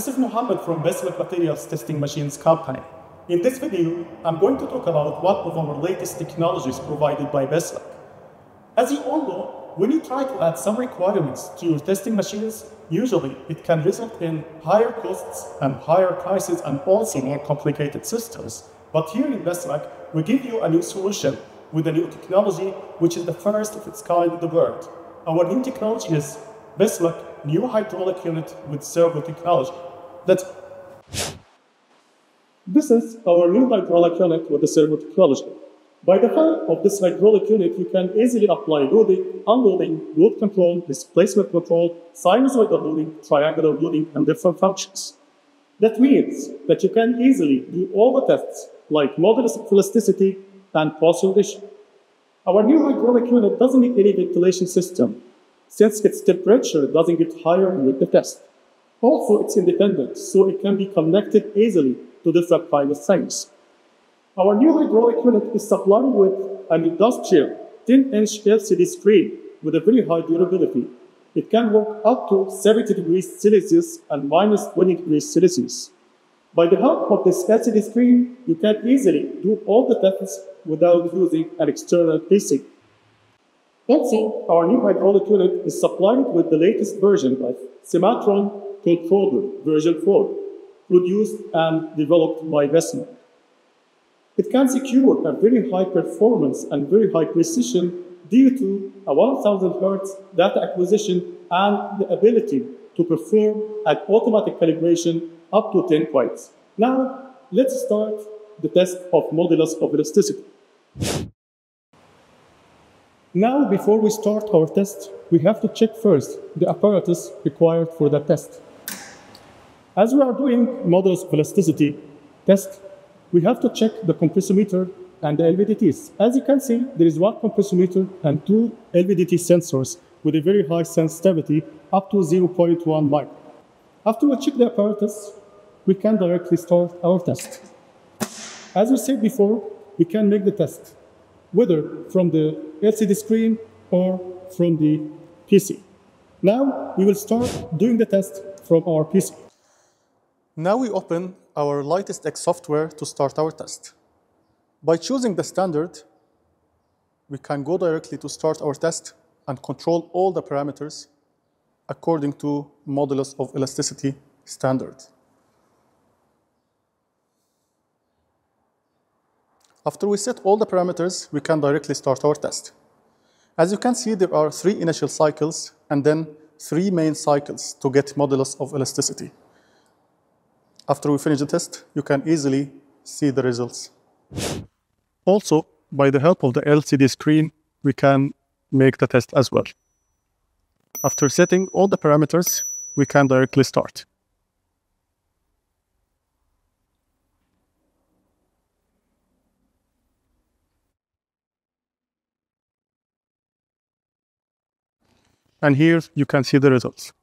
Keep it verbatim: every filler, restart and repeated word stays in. This is Mohammed from Besmak Materials Testing Machines Company. In this video, I'm going to talk about one of our latest technologies provided by Besmak. As you all know, when you try to add some requirements to your testing machines, usually it can result in higher costs and higher prices and also more complicated systems. But here in Besmak, we give you a new solution with a new technology, which is the first of its kind in the world. Our new technology is Besmak New hydraulic unit with servo technology. That's This is our new hydraulic unit with the servo technology. By the help of this hydraulic unit, you can easily apply loading, unloading, load control, displacement control, sinusoidal loading, triangular loading, and different functions. That means that you can easily do all the tests like modulus of elasticity and Poisson's ratio. Our new hydraulic unit doesn't need any ventilation system, since its temperature doesn't get higher with the test. Also, it's independent, so it can be connected easily to different kinds of things. Our new hydraulic unit is supplied with an industrial ten inch L C D screen with a very high durability. It can work up to seventy degrees Celsius and minus twenty degrees Celsius. By the help of this L C D screen, you can easily do all the tests without using an external P C. Also, our new hydraulic unit is supplied with the latest version of Simatron controller version four, produced and developed by Besmak. It can secure a very high performance and very high precision due to a one thousand hertz data acquisition and the ability to perform an automatic calibration up to ten points. Now, let's start the test of modulus of elasticity. Now, before we start our test, we have to check first the apparatus required for the test. As we are doing modulus of elasticity test, we have to check the compressometer and the L V D Ts. As you can see, there is one compressometer and two L V D T sensors with a very high sensitivity up to zero point one micron. After we check the apparatus, we can directly start our test. As we said before, we can make the test, whether from the L C D screen or from the P C. Now we will start doing the test from our P C. Now we open our Lightest X software to start our test. By choosing the standard, we can go directly to start our test and control all the parameters according to modulus of elasticity standard. After we set all the parameters, we can directly start our test. As you can see, there are three initial cycles and then three main cycles to get modulus of elasticity. After we finish the test, you can easily see the results. Also, by the help of the L C D screen, we can make the test as well. After setting all the parameters, we can directly start. And here you can see the results.